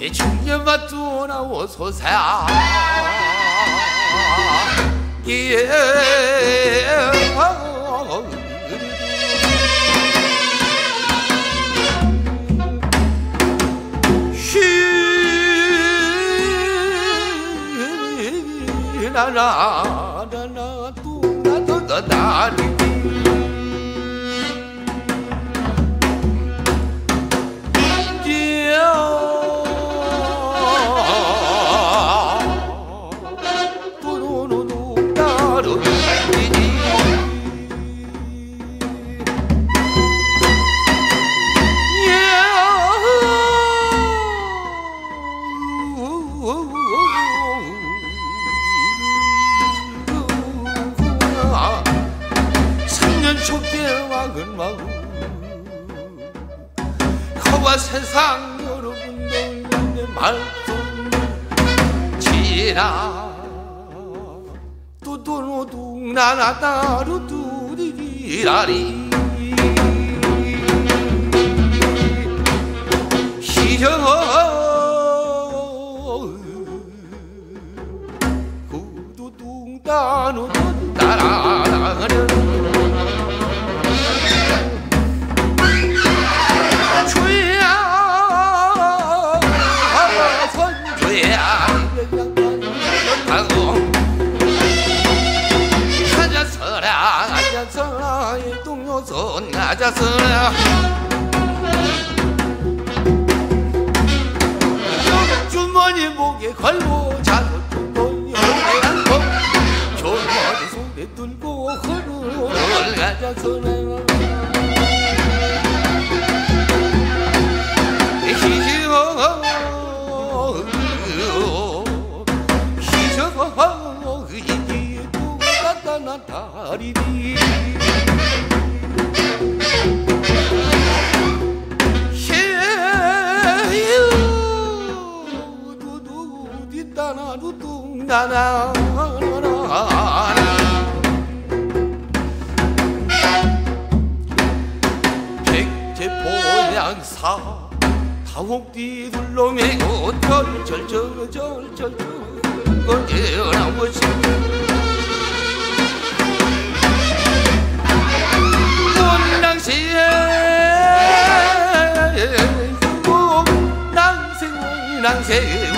내 중년만 두어나오소서 예 나나나나 두나두나나 허와 세상 여러분들 말도 지나 두두두둥 나나다루 두리리라리 희정 구두둥 따누두 따라라라 동료손 가자서라 주머니 목에 걸고 자석도 동료에 안고 조머리 손에 들고 걸을 가자서라 희정어 이기에 누가 난 다리니 나나 백제보양사 다옥디 둘러매고 절절절절절 건져나 보시 낭시에 낭생낭생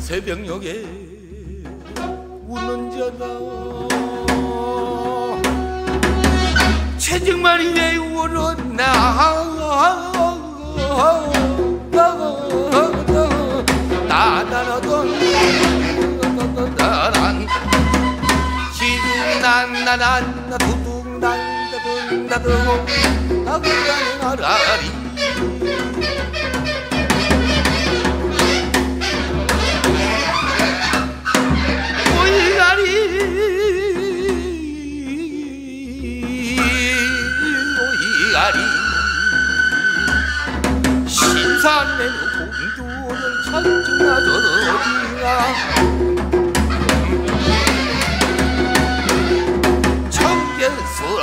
새벽녘에 우는 전화 채증만이 왜 울었나 따다라던 시둥난나난 두둥난다둥다둥 나그라라리 산내는 공주를 찾으나저 어디야 청계수로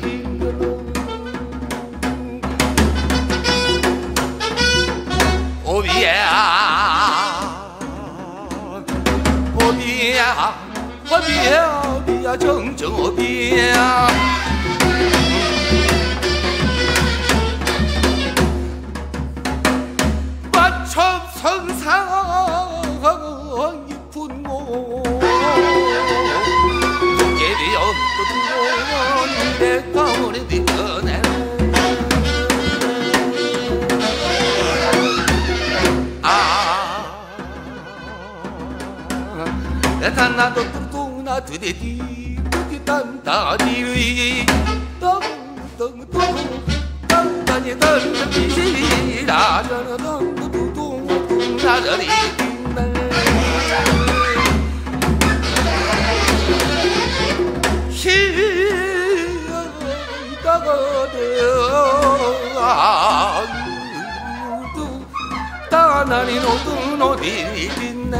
딩동 오비야 오비야 오비야 오비야 정정 오비야 맞춰 성상 깊은 곳 도깨비 없던 내 가문이 뒤떠네 아내탄나도 뚱뚱나 두대디 두디딴다디위 똥똥똥 딴딴이 던지지 라라라던 나들이 희가거대아 따나니 노든 어디 빛내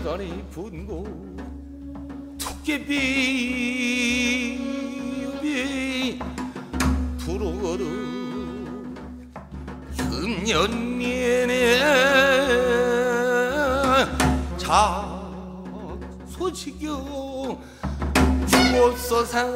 저산이 분고 토끼비 부르거루 금년년에 작소식여 주옵소서